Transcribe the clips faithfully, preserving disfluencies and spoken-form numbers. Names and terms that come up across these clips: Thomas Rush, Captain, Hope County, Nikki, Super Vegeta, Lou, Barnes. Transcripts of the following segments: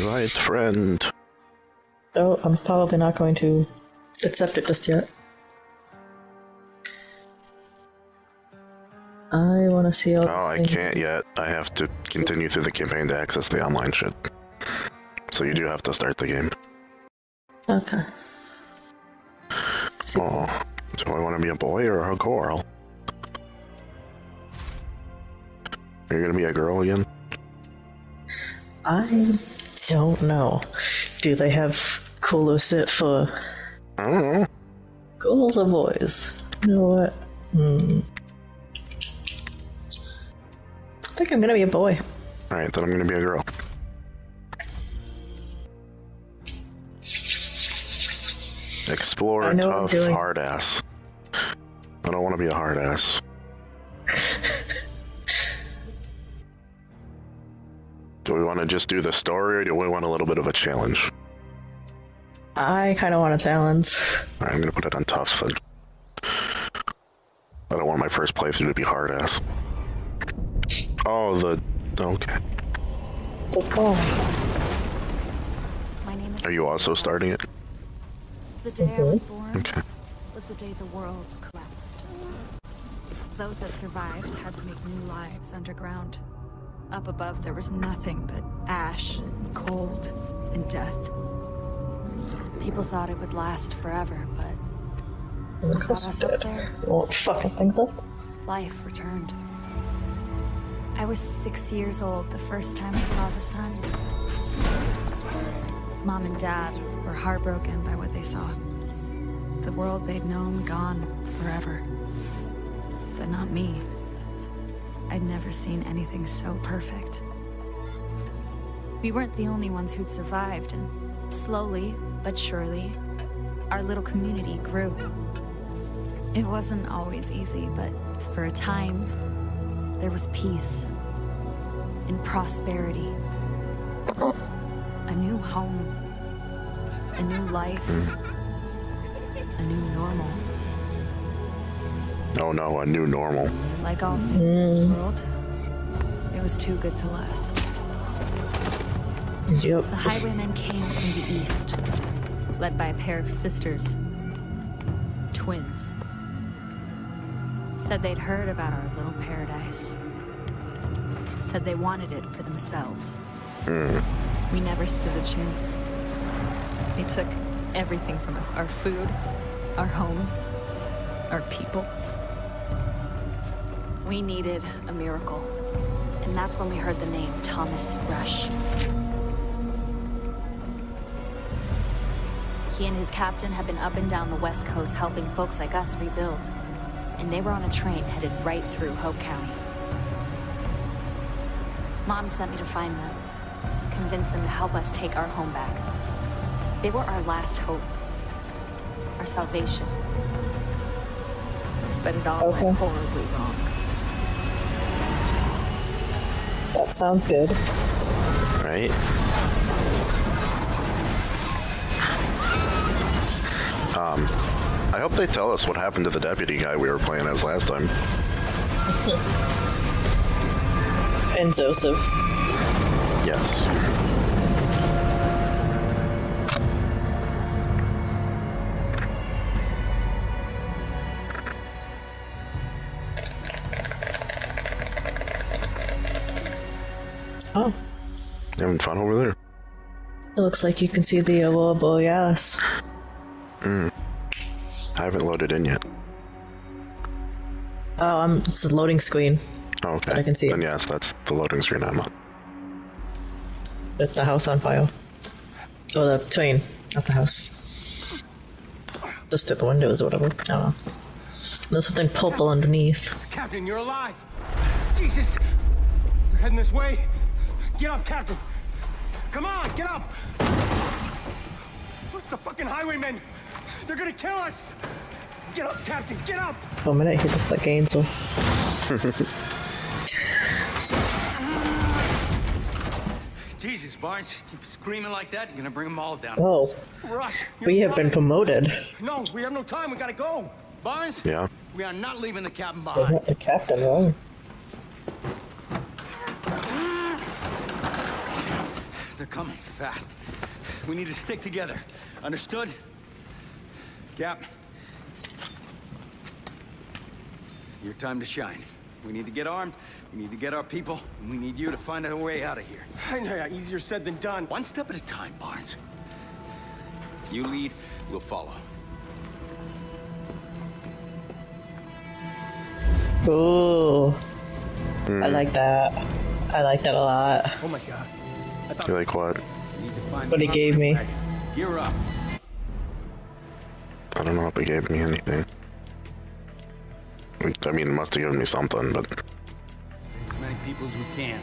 right friend. Oh, I'm probably not going to accept it just yet. I want to see all Oh, I can't yet. I have to continue through the campaign to access the online shit. So you do have to start the game. Okay. So oh, do I want to be a boy or a girl? Are you going to be a girl again? I don't know. Do they have cooler shit for... I don't know. Girls or boys? You know what? Hmm... I think I'm gonna be a boy. Alright, then I'm gonna be a girl. Explore tough hard ass. I don't wanna be a hard ass. Do we wanna just do the story or do we want a little bit of a challenge? I kinda want a challenge. Alright, I'm gonna put it on tough then. I don't want my first playthrough to be hard ass. Oh, the... okay. The Barnes. My name is Are you also starting it? The day mm-hmm. I was born okay. was the day the world collapsed. Those that survived had to make new lives underground. Up above there was nothing but ash, and cold, and death. People thought it would last forever, but... Of course it did. Well, fucking things up. Life returned. I was six years old the first time I saw the sun. Mom and Dad were heartbroken by what they saw. The world they'd known gone forever. But not me. I'd never seen anything so perfect. We weren't the only ones who'd survived, and slowly but surely, our little community grew. It wasn't always easy, but for a time, there was peace and prosperity, a new home, a new life, mm. a new normal. Oh no, a new normal. Like all things mm. in this world, it was too good to last. Yep. The highwaymen came from the east, led by a pair of sisters, twins. Said they'd heard about our little paradise. Said they wanted it for themselves. Mm. We never stood a chance. They took everything from us. Our food, our homes, our people. We needed a miracle. And that's when we heard the name Thomas Rush. He and his captain had been up and down the West Coast helping folks like us rebuild. And they were on a train headed right through Hope County. Mom sent me to find them, convince them to help us take our home back. They were our last hope, our salvation. But it all okay. went horribly wrong. That sounds good. Right? Um... I hope they tell us what happened to the deputy guy we were playing as last time. And Joseph. Yes. Oh. You're having fun over there? It looks like you can see the Aurora Borealis. Hmm. I haven't loaded in yet. Oh, I'm, it's the loading screen. Oh, okay. But I can see it. Then yes, that's the loading screen I'm on. That's the house on fire. Or the train, not the house. Just at the windows or whatever. I don't know. There's something purple underneath. Captain, you're alive! Jesus! They're heading this way! Get up, Captain! Come on, get up! What's the fucking highwaymen? They're gonna kill us! Get up, Captain! Get up! One minute, he looks like Angel. Jesus, Barnes, keep screaming like that, you're gonna bring them all down. Oh. Rush, we have been promoted. No, we have no time, we gotta go! Barnes? Yeah? We are not leaving the cabin behind. We're not the captain, though. They're coming fast. We need to stick together. Understood? Cap, your time to shine. We need to get armed, we need to get our people, and we need you to find a way out of here. I know, easier said than done. One step at a time, Barnes. You lead, we'll follow. Ooh. Mm. I like that. I like that a lot. Oh my god. I thought you like what? What he gave me. Gear up. I don't know if he gave me anything. I mean, it must have given me something, but... as many people as we can.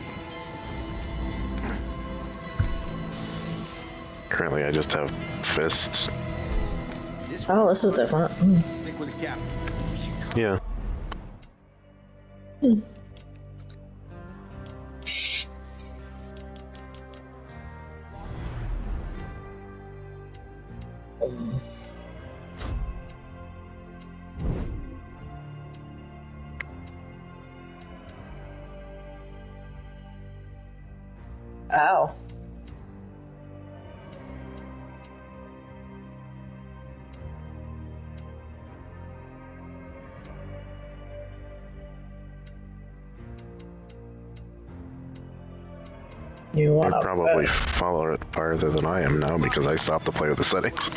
Currently, I just have fists. Oh, this is different. Stick with the cap. Yeah. Hmm. Ow. You want to probably follow it farther than I am now because I stopped to play with the settings.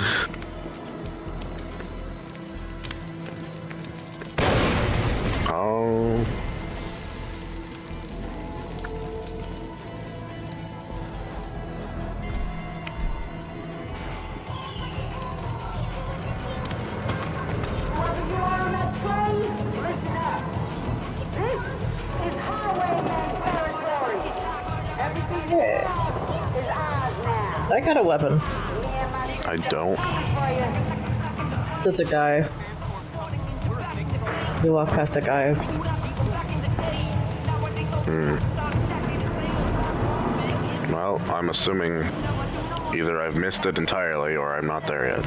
Oh. I got a weapon. I don't. There's a guy. You walk past a guy. Hmm. Well, I'm assuming either I've missed it entirely or I'm not there yet.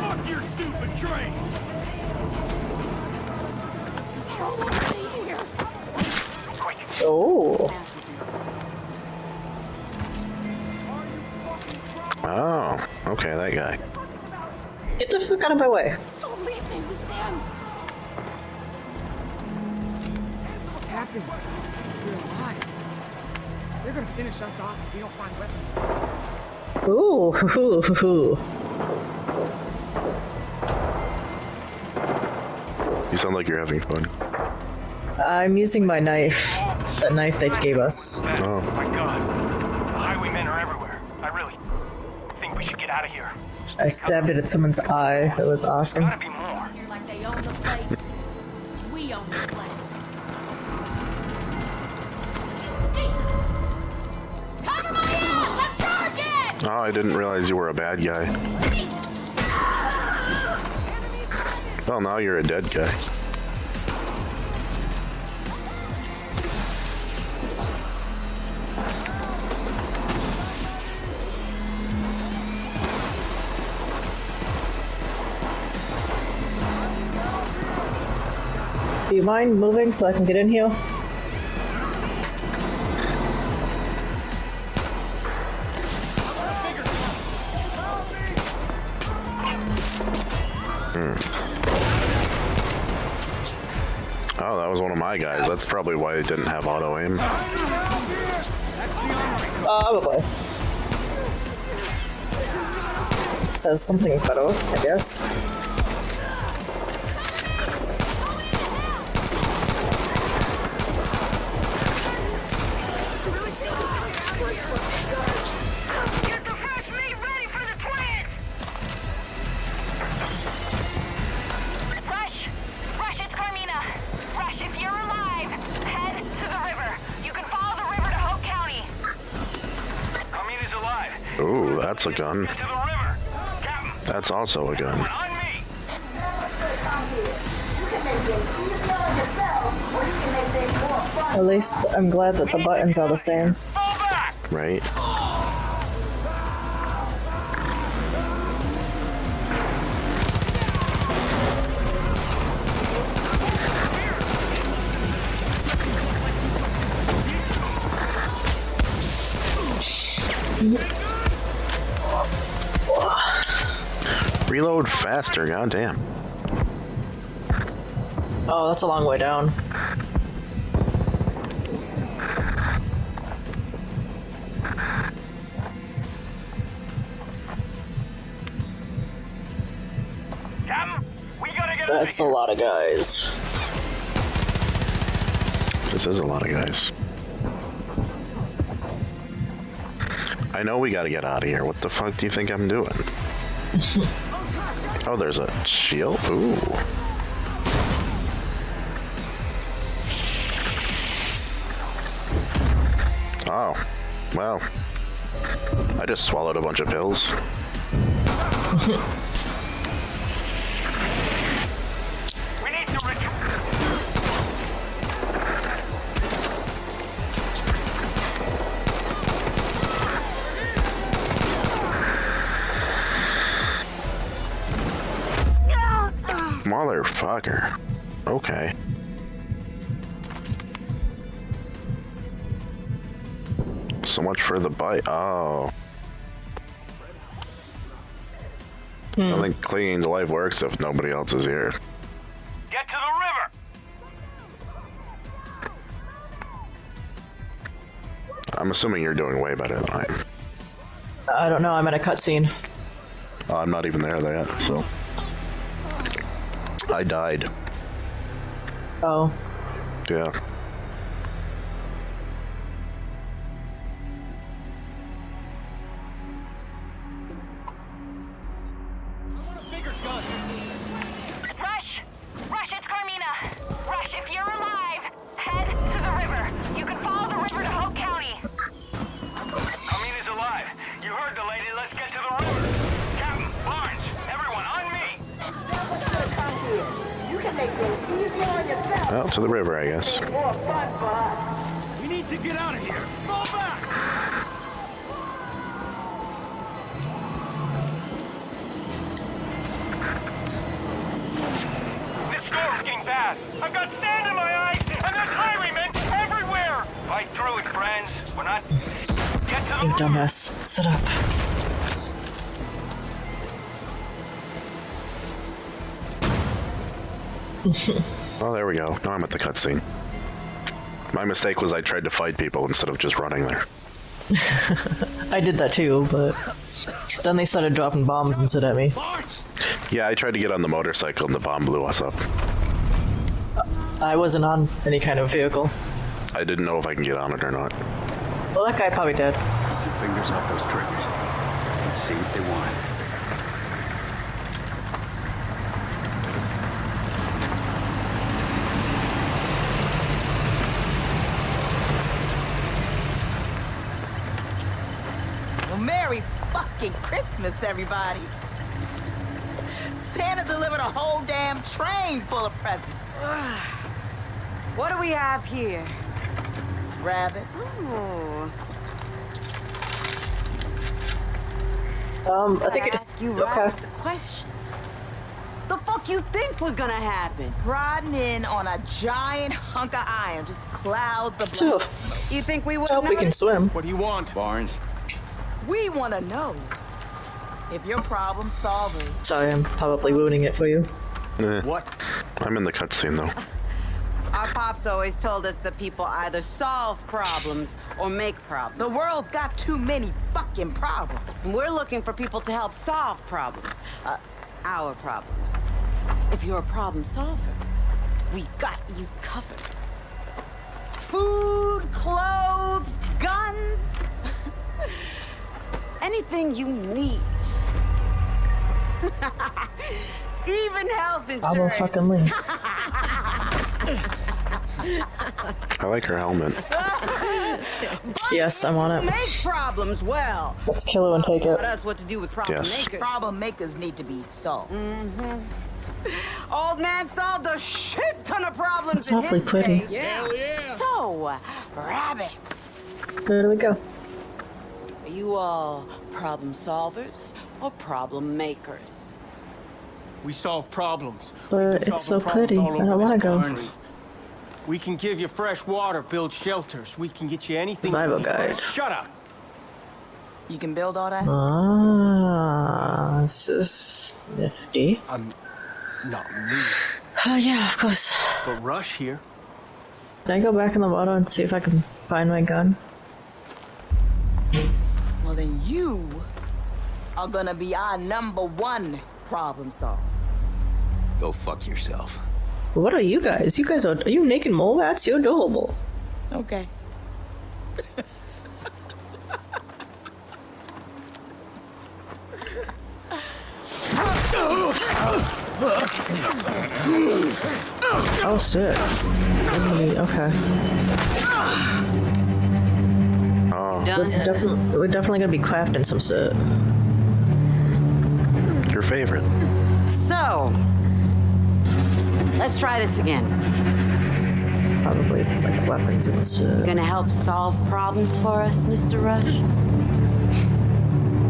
Fuck your stupid train! Oh. Oh, okay, that guy. Get the fuck out of my way. Don't leave me with them. Captain, you're alive. They're gonna finish us off if we don't find weapons. Ooh, hoo, hoo, hoo. You sound like you're having fun. I'm using my knife. The knife they gave us. Oh my god. The highwaymen are everywhere. I really think we should get out of here. I stabbed it at someone's eye. It was awesome. There's gotta be more. You're like they own the place. We own the place. Jesus! Cover my ass! I'm charging! Oh, I didn't realize you were a bad guy. Jesus. Well, now you're a dead guy. Do you mind moving so I can get in here? Hmm. Oh, that was one of my guys. That's probably why it didn't have auto aim. Probably. It says something better, I guess. That's a gun. That's also a gun. At least I'm glad that the buttons are the same. Right? Reload faster, goddamn. Oh, that's a long way down. Captain, we gotta get that's a lot of guys. This is a lot of guys. I know we gotta get out of here. What the fuck do you think I'm doing? Oh, there's a shield? Ooh. Oh. Wow. I just swallowed a bunch of pills. We need to retreat. Motherfucker. Okay. So much for the bite. Oh. Hmm. I don't think clinging to life works if nobody else is here. Get to the river! I'm assuming you're doing way better than I am. I don't know, I'm at a cutscene. Uh, I'm not even there yet, so. I died. Oh. Yeah. Well, to the river, I guess. We need to get out of here. Fall back. This storm's getting bad. I've got sand in my eyes, and there's highwaymen everywhere. Fight through it, friends. We're not. Get to the river. You dumbass. Sit up. Oh, there we go. Now I'm at the cutscene. My mistake was I tried to fight people instead of just running there. I did that too, but then they started dropping bombs and shit at me. Yeah, I tried to get on the motorcycle and the bomb blew us up. I wasn't on any kind of vehicle. I didn't know if I can get on it or not. Well, that guy probably did. Fingers off those triggers. Let's see what they want. Christmas, everybody. Santa delivered a whole damn train full of presents. What do we have here? Rabbits. Ooh. Um, I think I just ask you rabbits a question. The fuck you think was gonna happen? Riding in on a giant hunk of iron, just clouds of smoke. You think we would? I hope we can swim. What do you want, Barnes? We want to know if your problem solvers. Sorry, I'm probably ruining it for you. Eh, what? I'm in the cutscene though. Our pops always told us that people either solve problems or make problems. The world's got too many fucking problems. And we're looking for people to help solve problems. Uh, our problems. If you're a problem solver, we got you covered. Food, clothes, guns. Anything you need. Even health insurance. I will fucking leave. I like her helmet. Yes, I'm on it. Make problems well. Let's kill her and take it. Us what to do with problem yes. makers. Problem makers need to be solved. Mm-hmm. Old man solved a shit ton of problems. That's awfully pretty. Yeah. Yeah. So, rabbits. There we go. Are you all problem solvers or problem makers? We solve problems. But it's so pretty. I don't want to go. We can give you fresh water, build shelters. We can get you anything. Survival guide. Shut up. You can build all that? Ah, this is nifty. I'm not me. Oh, yeah, of course. But Rush here. Can I go back in the water and see if I can find my gun? Well, then you are gonna be our number one problem solver. Go fuck yourself. What are you guys? You guys are, are you naked mole rats? You're adorable. Okay. Oh shit. Okay. Oh. We're, defi we're definitely gonna be crafting some shit. Your favorite. So, let's try this again. Probably like weapons and shit. Gonna help solve problems for us, Mister Rush?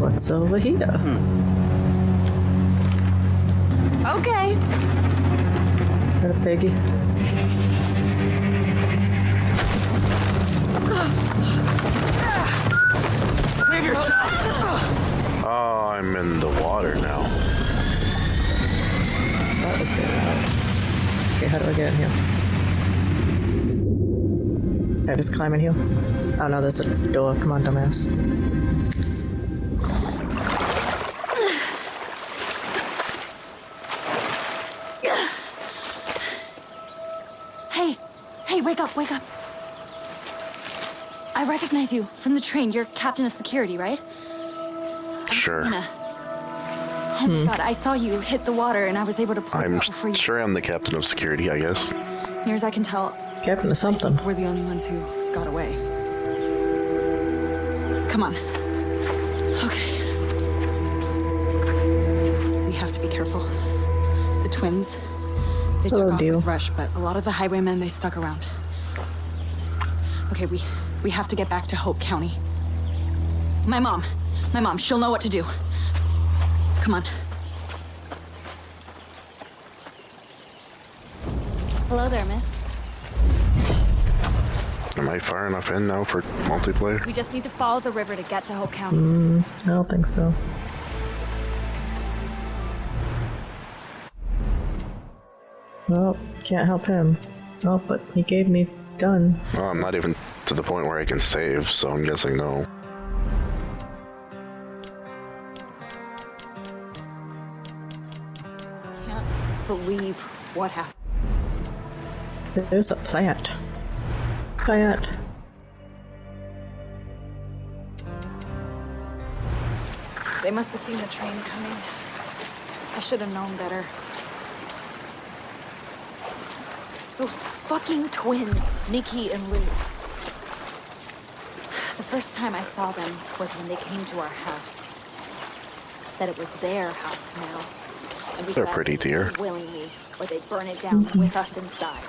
What's over here? Hmm. Okay. Got a piggy. Save yourself. Oh, I'm in the water now. That was good. Okay, how do I get in here? Can I just climb in here? Oh no, there's a door. Come on, dumbass. Wake up, wake up. I recognize you from the train. You're captain of security, right? Sure. I'm oh hmm. my god, I saw you hit the water and I was able to pull I'm for you. Sure I'm the captain of security, I guess. Near as I can tell, captain of something. We're the only ones who got away. Come on. Okay. We have to be careful. The twins. They took oh, off deal. with Rush, but a lot of the highwaymen, they stuck around. Okay, we, we have to get back to Hope County. My mom, my mom, she'll know what to do. Come on. Hello there, miss. Am I far enough in now for multiplayer? We just need to follow the river to get to Hope County. Mm, I don't think so. Well, can't help him. Oh, but he gave me gun. Well, I'm not even to the point where I can save, so I'm guessing no. Can't believe what happened. There's a plant. Plant. They must have seen the train coming. I should have known better. Those fucking twins, Nikki and Lou. The first time I saw them was when they came to our house. Said it was their house now. And we They're pretty dear. Willingly, or they'd burn it down mm-hmm. with us inside.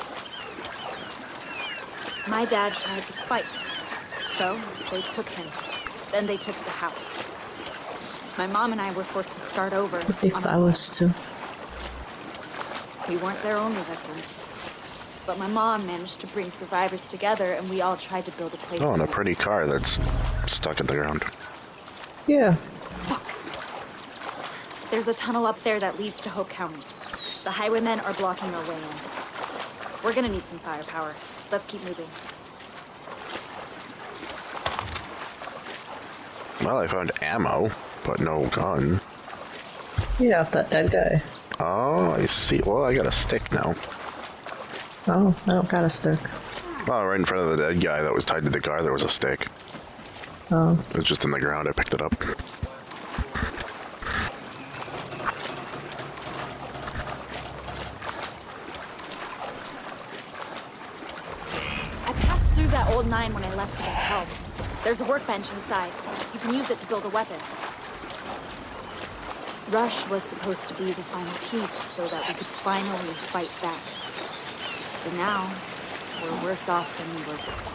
My dad tried to fight, so they took him. Then they took the house. My mom and I were forced to start over. If I was too. We weren't their only victims. But my mom managed to bring survivors together, and we all tried to build a place. Oh, and a pretty car that's stuck in the ground. Yeah. Fuck. There's a tunnel up there that leads to Hope County. The highwaymen are blocking our way in. We're gonna need some firepower. Let's keep moving. Well, I found ammo, but no gun. Yeah, that dead guy. Oh, I see. Well, I got a stick now. Oh, I don't got a stick. Oh, right in front of the dead guy that was tied to the car, there was a stick. Oh. It was just in the ground, I picked it up. I passed through that old mine when I left to get help. There's a workbench inside. You can use it to build a weapon. Rush was supposed to be the final piece so that we could finally fight back. But now, we're worse off than we were before.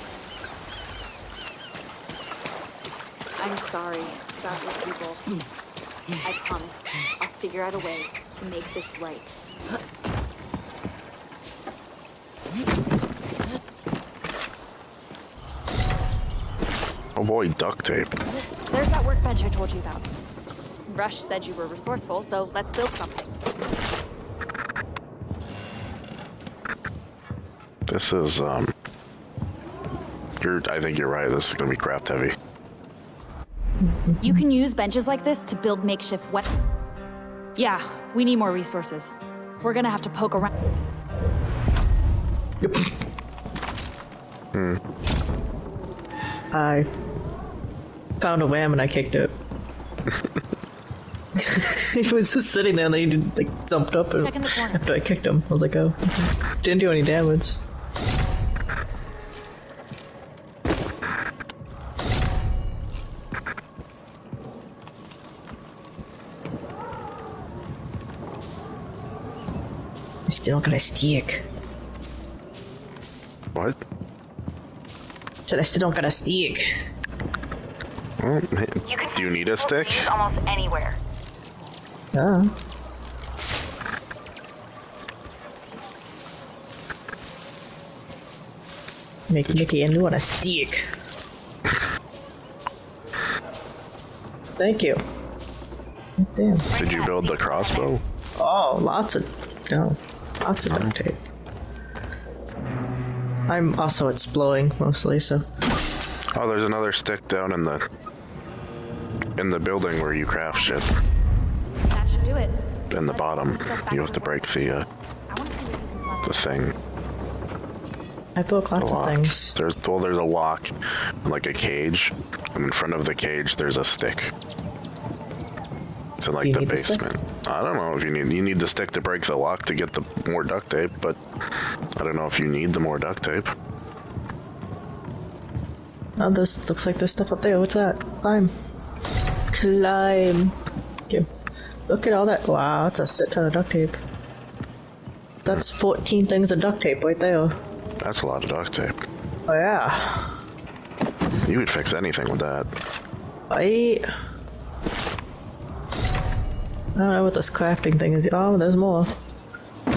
I'm sorry about your people. I promise I'll figure out a way to make this right. Avoid duct tape. There's that workbench I told you about. Rush said you were resourceful, so let's build something. This is, um... You're, I think you're right, this is gonna be craft heavy. You can use benches like this to build makeshift weapons. Yeah, we need more resources. We're gonna have to poke around. Yep. Hmm. I found a wham and I kicked it. He was just sitting there and then he did, like jumped up and after I kicked him. I was like, oh, didn't do any damage. I'm still gonna stick. What? So I still don't got a stick. Well, you do you need a stick? Almost anywhere. Yeah. Make Nikki and Lou on a stick. Thank you. Damn. Did you build the crossbow? Oh, lots of no, lots of duct tape. I'm also exploding mostly, so. Oh, there's another stick down in the in the building where you craft shit. That should do it. In the bottom, you have to break the uh, the thing. I broke lots of things. There's well, there's a lock, and like a cage, and in front of the cage there's a stick. It's in like the basement. I don't know if you need you need the stick to break the lock to get the more duct tape, but I don't know if you need the more duct tape. Oh, this looks like there's stuff up there. What's that? Climb. Climb. Okay. Look at all that. Wow, that's a shit ton of duct tape. That's fourteen things of duct tape right there. That's a lot of duct tape. Oh, yeah. You would fix anything with that. I... I don't know what this crafting thing is. Oh, there's more. I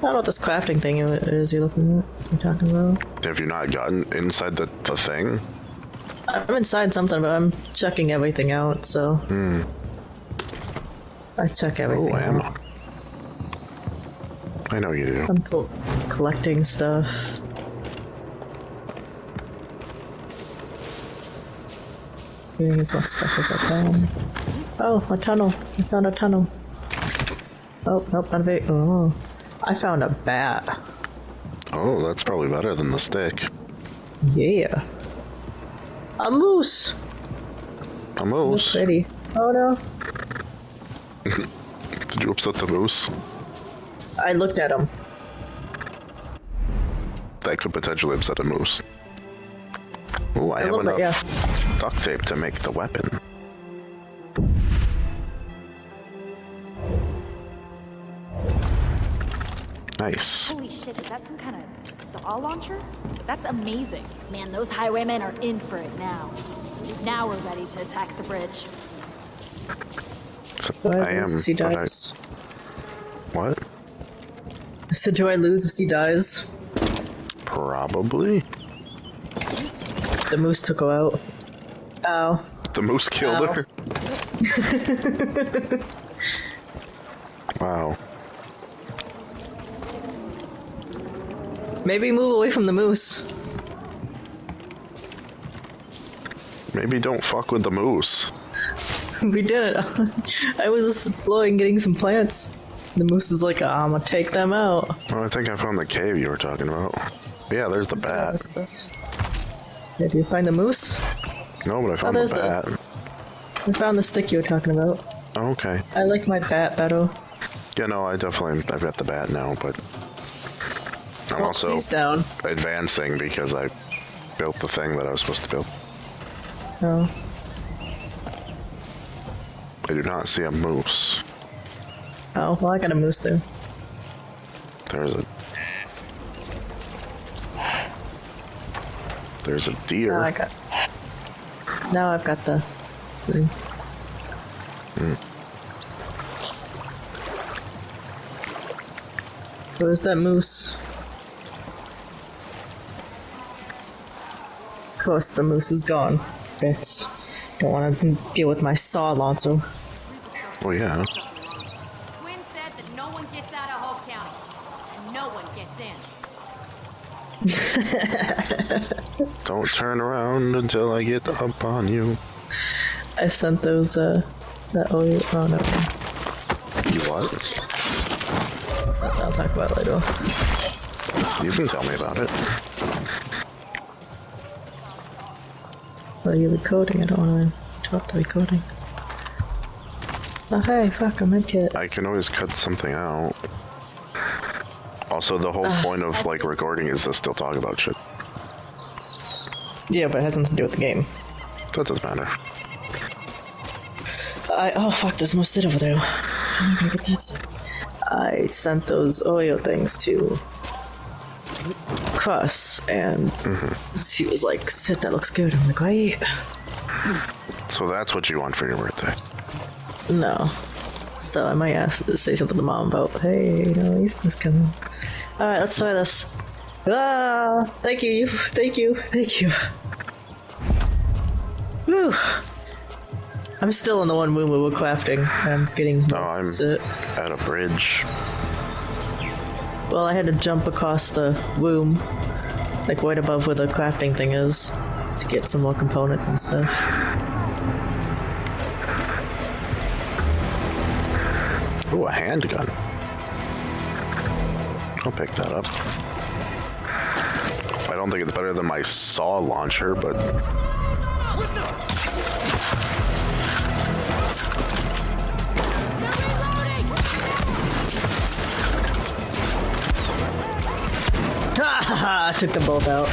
don't know what this crafting thing is you're looking at, you're talking about. Have you not gotten inside the, the thing? I'm inside something, but I'm checking everything out, so... Hmm. I check everything oh, ammo. out. I know you do. I'm co collecting stuff. Getting as much stuff as I can. Oh, a tunnel. I found a tunnel. Oh, nope, not a big... Oh. I found a bat. Oh, that's probably better than the stick. Yeah. A moose! A moose? Pretty. Oh no. Did you upset the moose? I looked at him. That could potentially upset a moose. Ooh, I, I have enough like, yeah. duct tape to make the weapon. Nice. Holy shit, is that some kind of saw launcher? That's amazing. Man, those highwaymen are in for it now. Now we're ready to attack the bridge. So do I, I lose am, if she dies? I... What? So do I lose if she dies? Probably. The moose took her out. Ow. The moose killed Ow. her? Wow. Maybe move away from the moose. Maybe don't fuck with the moose. We did it. I was just exploring, getting some plants. The moose is like, oh, I'm gonna take them out. Well, I think I found the cave you were talking about. Yeah, there's the bat. Did you find the moose? No, but I found oh, the bat. The... I found the stick you were talking about. Oh, okay. I like my bat better. Yeah, no, I definitely, I've got the bat now, but... I'm also down. advancing because I built the thing that I was supposed to build. Oh. I do not see a moose. Oh, well I got a moose there. There's a... There's a deer. Now, I got, now I've got the thing. Mm. Where's that moose? course the moose is gone. Bitch. Don't want to deal with my saw, Lonzo. Oh, yeah. Quinn said that no one gets out of Hope County. And no one gets in. Don't turn around until I get up on you. I sent those, uh... That oh, you, oh, no. You what? I'll talk about it later. You can tell me about it. Well, you're recording. I don't want to drop the recording. Oh, hey, fuck, I'm in kit. I can always cut something out. Also, the whole uh, point of, like, recording is to still talk about shit. Yeah, but it has nothing to do with the game. That doesn't matter. I- oh fuck, there's more shit over there. I'm gonna get that. I sent those Oreo things to Cuss, and mm-hmm. she was like, shit, that looks good. I'm like, why? So that's what you want for your birthday? No. Though I might ask, say something to Mom about, hey, you know, Easter's coming. Alright, let's try this. Ah, thank you, thank you, thank you. Whew. I'm still in the one room we were crafting. I'm getting. No, I'm sick. At a bridge. Well, I had to jump across the room, like right above where the crafting thing is, to get some more components and stuff. Ooh, a handgun. I'll pick that up. I don't think it's better than my saw launcher, but. What the? I took them both out.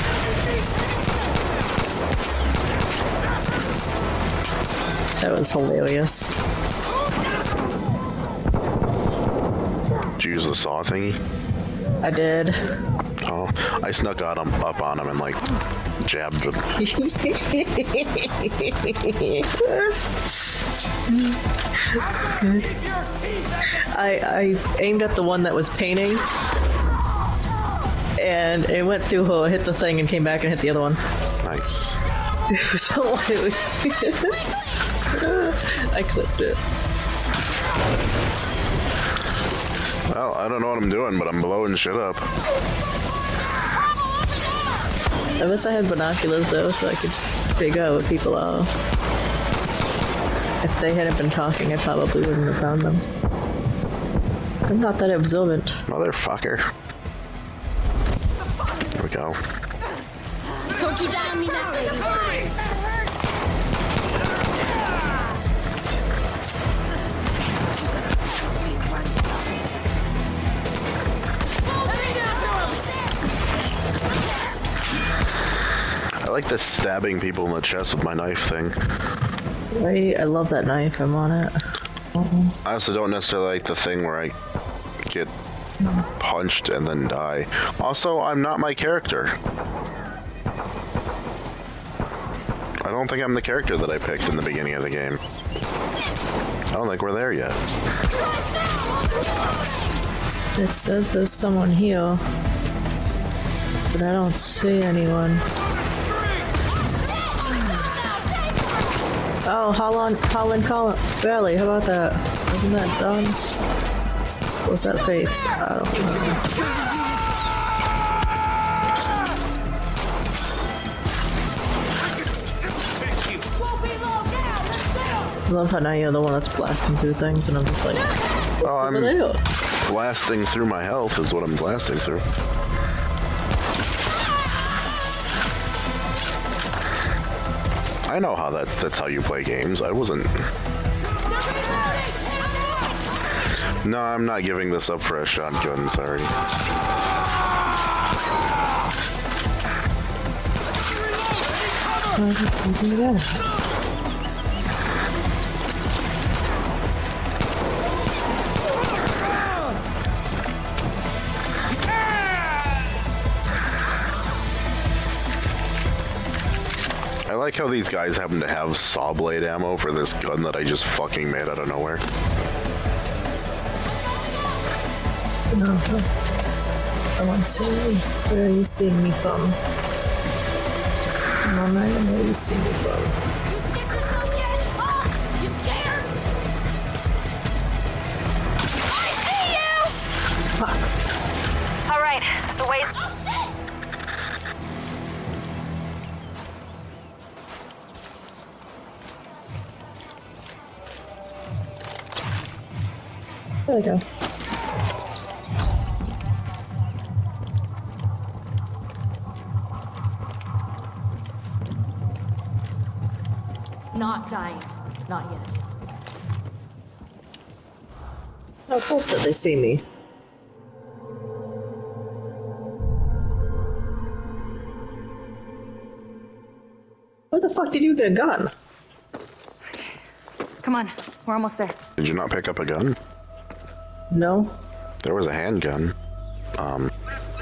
That was hilarious. Did you use the saw thingy? I did. Oh, I snuck out him, up on him and like jabbed him. That's good. I, I aimed at the one that was painting. And it went through her, hit the thing, and came back and hit the other one. Nice. It was hilarious. I clipped it. Well, I don't know what I'm doing, but I'm blowing shit up. I wish I had binoculars, though, so I could figure out what people are. If they hadn't been talking, I probably wouldn't have found them. I'm not that observant. Motherfucker. Go. Don't you die on me now, lady. I like this stabbing people in the chest with my knife thing. I, I love that knife. I'm on it. Uh-huh. I also don't necessarily like the thing where I get punched and then die. Also, I'm not my character. I don't think I'm the character that I picked in the beginning of the game. I don't think we're there yet. It says there's someone here, but I don't see anyone. Oh, Holland, Holland, Colin, Valley, how about that? Isn't that John's? What's that face? I don't know. I love how now you're the one that's blasting through things, and I'm just like, what's oh, I'm blasting through my health is what I'm blasting through. I know how that that's how you play games. I wasn't. No, I'm not giving this up for a shotgun, sorry. I like how these guys happen to have saw blade ammo for this gun that I just fucking made out of nowhere. No, I want to see you. Where are you seeing me from? my name every single time. There we go. Not dying. Not yet. Oh, of course that they see me. Where the fuck did you get a gun? Come on, we're almost there. Did you not pick up a gun? No. There was a handgun. Um.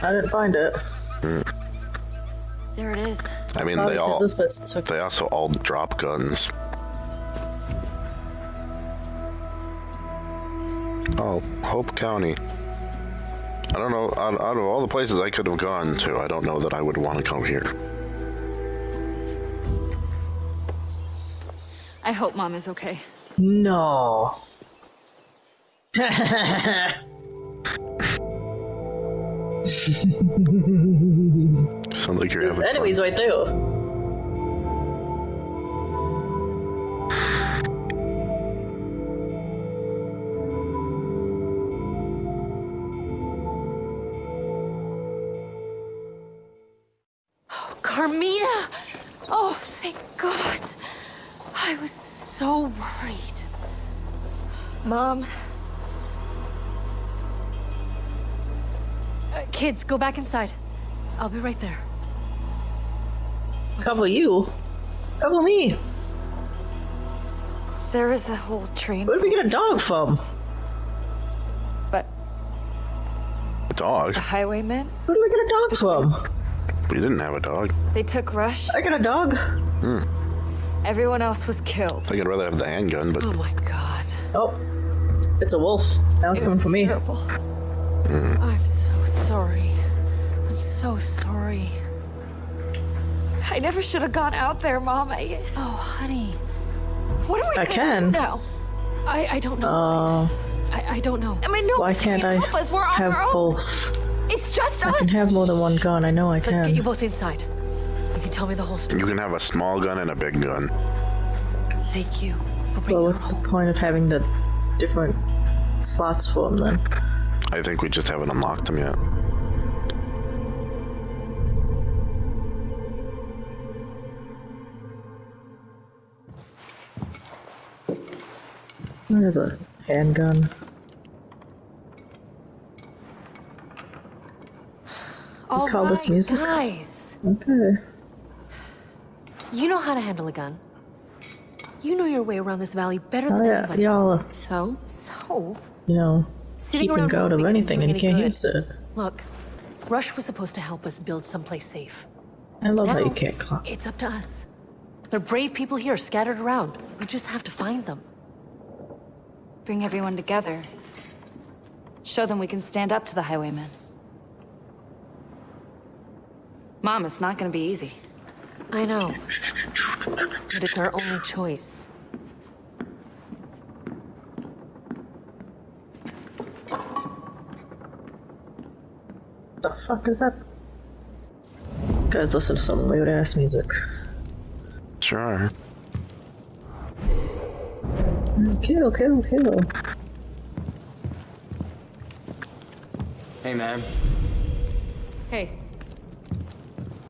I didn't find it. Mm. There it is. I mean, Probably they all. Took they also all drop guns. Oh, Hope County. I don't know. Out, out of all the places I could have gone to, I don't know that I would want to come here. I hope Mom is okay. No. Sounds like you're There's having enemies fun. Right there. Oh, Carmina! Oh, thank God! I was so worried. Mom. Kids, go back inside. I'll be right there. Cover you. Cover me. There is a whole train. Where did we get a dog from? But. A dog? A highwayman? Where did we get a dog from? We didn't have a dog. They took Rush. I got a dog. Hmm. Everyone else was killed. I think I'd rather have the handgun, but. Oh my God. Oh. It's a wolf. Now it's coming for me. Terrible. Mm. I'm so sorry. I'm so sorry. I never should have gone out there, Mom. I... Oh, honey. What are we I can. do now? I, I don't know. Uh, I, I don't know. I mean, no, why can't I help us? We're on have our own. both? It's just I us. I can have more than one gun. I know I can. Let's get you both inside. You can tell me the whole story. You can have a small gun and a big gun. Thank you. For bringing well, what's home. the point of having the different slots for them then? I think we just haven't unlocked them yet. There's a handgun. Oh, call this music? Guys. Okay. You know how to handle a gun. You know your way around this valley better than oh, yeah. anybody. Y'all. So, so. You know. Sitting around out of anything and you can't use it. Look, Rush was supposed to help us build someplace safe. I love now, how you can't clock. It's up to us. There are brave people here scattered around. We just have to find them. Bring everyone together. Show them we can stand up to the highwaymen. Mom, it's not going to be easy. I know. But it's our only choice. What the fuck is that? Guys, listen to some weird ass music. Sure. Kill, kill, kill. Hey, man. Hey.